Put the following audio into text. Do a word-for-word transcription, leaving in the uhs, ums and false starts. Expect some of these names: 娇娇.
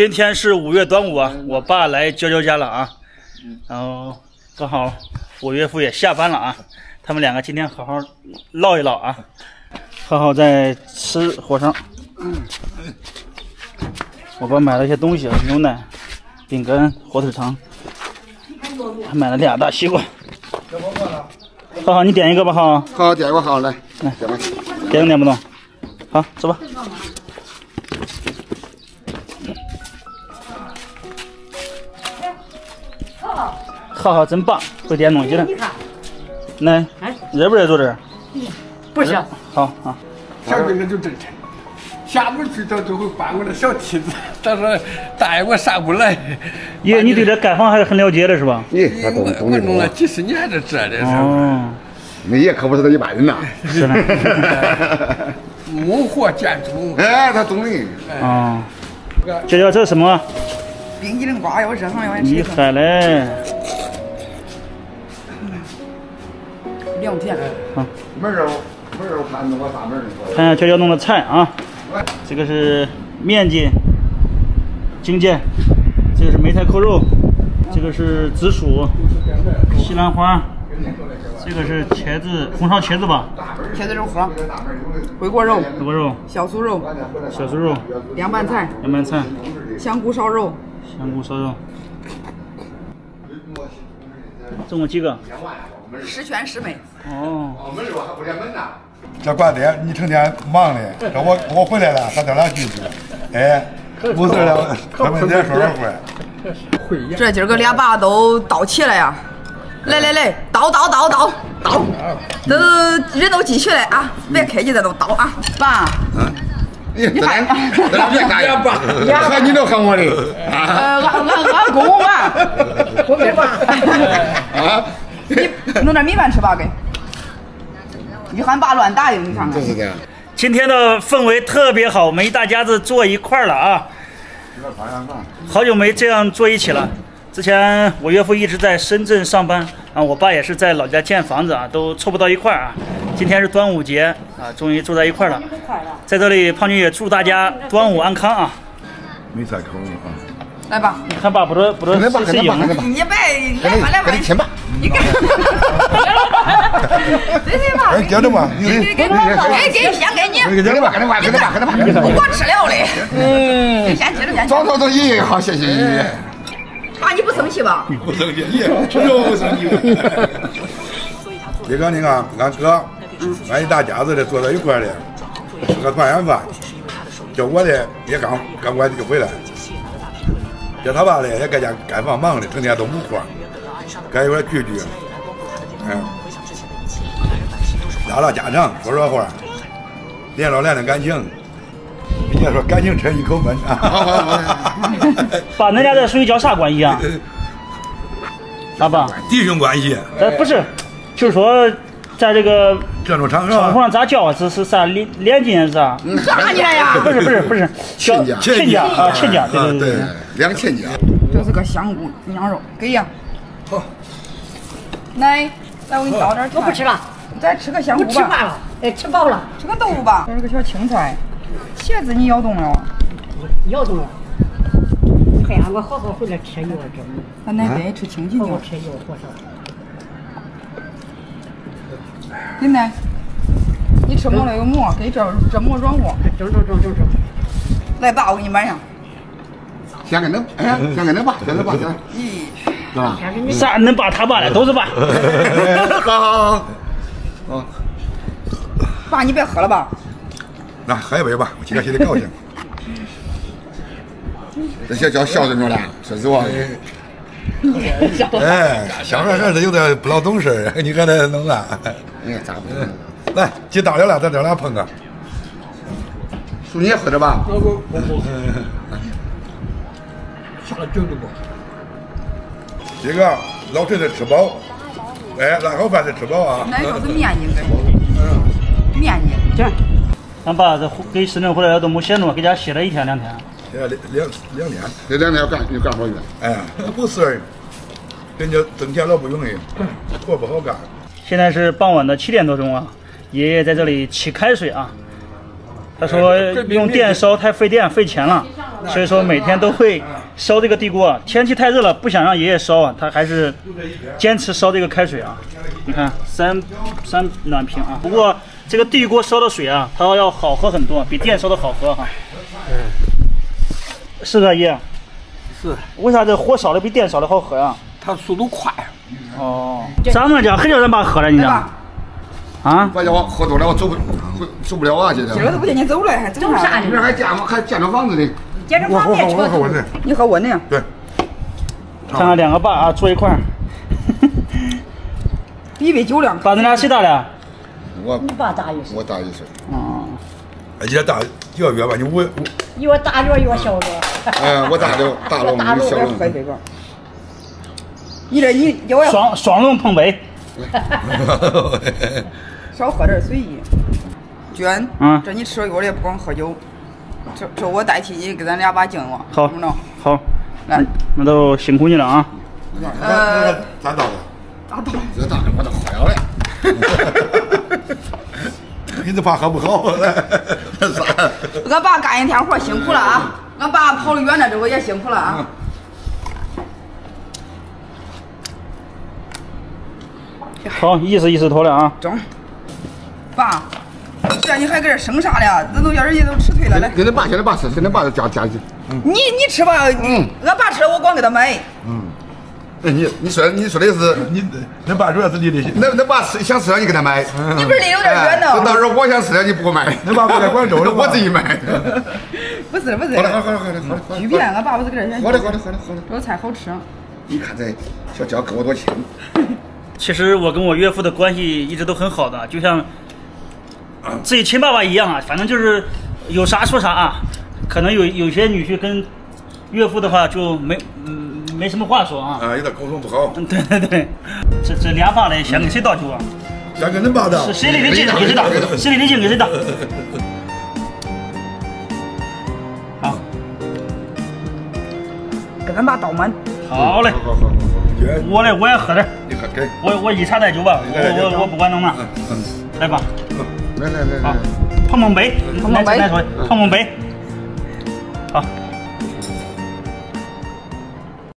今天是五月端午啊，我爸来娇娇家了啊，然后刚好我岳父也下班了啊，他们两个今天好好唠一唠啊，浩浩在吃火烧。我爸买了一些东西啊，牛奶、饼干、火腿肠，还买了俩大西瓜。浩浩，你点一个吧，浩浩。浩浩点一个，浩浩来，来点吧，点都点不动。好，吃吧。 浩浩真棒，会点东西了。来，热不热？坐这儿。不行。好啊。小哥哥就真沉，下午去他都会搬过来小梯子，他说大爷我上不来。爷，你对这干房还是很了解的是吧？你我弄了几十年的这的事儿。你也可不是他一般人呐。是呢。木火建筑。哎，他懂的。啊。这叫这什么？冰激凌瓜要热上要。厉害嘞！ 两天啊，门儿门儿看着我啥门儿？看下悄悄弄的菜啊，这个是面筋、京芥，这个是梅菜扣肉，这个是紫薯、西兰花，这个是茄子，红烧茄子吧？茄子肉盒，回锅肉，回锅肉，小酥肉，小酥肉，凉拌菜，凉拌菜，香菇烧肉，香菇烧肉，总共几个？ 十全十美哦！这瓜爹，你成天忙的，这我我回来了，他咱俩聚聚，哎，不是了，咱们再说说会。这今儿个俩爸都到齐了呀！来来来，叨叨叨叨叨，都人都进去了啊！别客气，咱都叨啊，爸。嗯。你喊俺俩别打呀，爸！喊你都喊我的。呃，俺俺俺公啊，我别吧。啊。 你弄点米饭吃吧，给。你喊爸乱答应，你看看。就是这样。今天的氛围特别好，我们一大家子坐一块儿了啊。好久没这样坐一起了。之前我岳父一直在深圳上班，啊，我爸也是在老家建房子啊，都凑不到一块儿啊。今天是端午节啊，终于坐在一块儿了。在这里，胖军也祝大家端午安康啊。没啥口音啊。 来吧，你看爸不着不着，你别来吧来吧，你干，你干，对对吧？给着吧，给给给，先给你，给着吧，给着吧，给着吧，给着吧，我吃了嘞。嗯，先接着先。走走走，爷爷好，谢谢爷爷。爸，你不生气吧？不生气，爷又不生气。你看，你看，俺哥，俺一大家子的坐在一块儿的，吃个团圆饭，叫我的也刚刚外地就回来。 叫他爸嘞也在家干房忙的，成天都没活，该一块聚聚，嗯，拉拉家常，说说话，连着连着感情。人家说感情沉一口闷啊。爸，恁俩这属于叫啥关系啊？啊爸，弟兄关系。呃，不是，就是说，在这个这种场合上咋叫？是是啥连连襟是啥？啥家呀？不是不是不是，亲家亲家啊亲家，对对对。 两千斤，这是个香菇羊肉，给呀。好，奶，来我给你倒点。我不吃了，再吃个香菇吧。不吃饭了，哎，吃饱了。吃个豆腐吧。这是个小青菜，茄子你咬动了？咬动了。哎呀，我好好回来吃一碗粥。俺奶最爱吃青青椒。吃一碗火烧。给奶，你吃馍了有馍，给这这馍软和。整整整整整。来，爸，我给你买上。 先给恁，哎，先给恁爸，先恁爸，先。咦，啊，啥？恁爸他爸的都是爸。好好好，哦，爸，你别喝了吧。那喝一杯吧，我今天心里高兴。这些叫孝顺着呢，说实话。哎，小孩还是有点不老懂事，你看他弄啊。哎，咋不？来，几大了了，咱咱俩碰个。叔，你也喝着吧。 这个老锤子吃饱，哎，那好饭是吃饱啊。那就是面筋跟，嗯，面筋。行，俺爸这给深圳回来了都没闲着，给家歇了一天两天。歇两两两天，这两天要干又干活去。哎，不是，人家挣钱老不容易，活不好干。现在是傍晚的七点多钟啊，爷爷在这里沏开水啊。他说用电烧太费电费钱了。所以说每天都会烧这个地锅。天气太热了，不想让爷爷烧啊，他还是坚持烧这个开水啊。你看三三暖瓶啊，不过这个地锅烧的水啊，它要好喝很多，比电烧的好喝哈、啊。嗯，是的，爷。是。为啥这火烧的比电烧的好喝呀、啊？它速度快。哦。咱们家很少人把喝了，你知道。 啊！我叫我喝多了，我走不走不了啊！今天今儿都不叫你走了，还走啥？这还建还建着房子呢。建着房子，我喝我的，你喝我的。对。看看两个爸啊，坐一块儿。一杯酒量。爸，恁俩谁大了？我。你爸大一岁。我大一岁。啊。也大一个月吧，你我。一个大着一个小着。哎，我大着大龙，你小龙。你这你有呀？双双龙碰杯。 少喝点随意。娟，嗯，这你吃了我也不光喝酒，这这我代替你给咱俩把劲了，好，怎么着？好，来，那都辛苦你了啊。呃，咋倒的？咋倒？这倒的我都喝了。你这爸喝不好，啥？俺爸干一天活辛苦了啊，俺爸跑了远了，这我也辛苦了啊。 好，意思意思头了啊！中，爸，这你还搁这生啥了？咱都叫人家都吃退了。来，给恁爸去，恁爸吃，给恁爸加加去。你你吃吧，嗯，俺爸吃了，我光给他买。嗯，哎，你你说你说的是你，恁爸主要是你的，恁恁爸吃想吃了你给他买。你不是离有点远呢？到时候我想吃了你不给我买，恁爸不在广州，我自己买。不是不是，好嘞好嘞好嘞好嘞，随便，俺爸不是搁这远。好嘞好嘞好嘞好嘞，这菜好吃。你看这小娇跟我多亲。 其实我跟我岳父的关系一直都很好的，就像自己亲爸爸一样啊。反正就是有啥说啥啊。可能有有些女婿跟岳父的话就没嗯没什么话说啊。啊，有点沟通不好。嗯，对对对，这这俩爸嘞，想给谁倒酒啊？想给恁爸倒。谁离得近给谁倒，谁离得近给谁倒。好，给咱爸倒满。好嘞。好好好。 我嘞，我也喝点。你喝给。我我以茶代酒吧，我我我不管弄那。来吧。来来来。好，碰碰杯，碰碰杯，碰碰杯。好。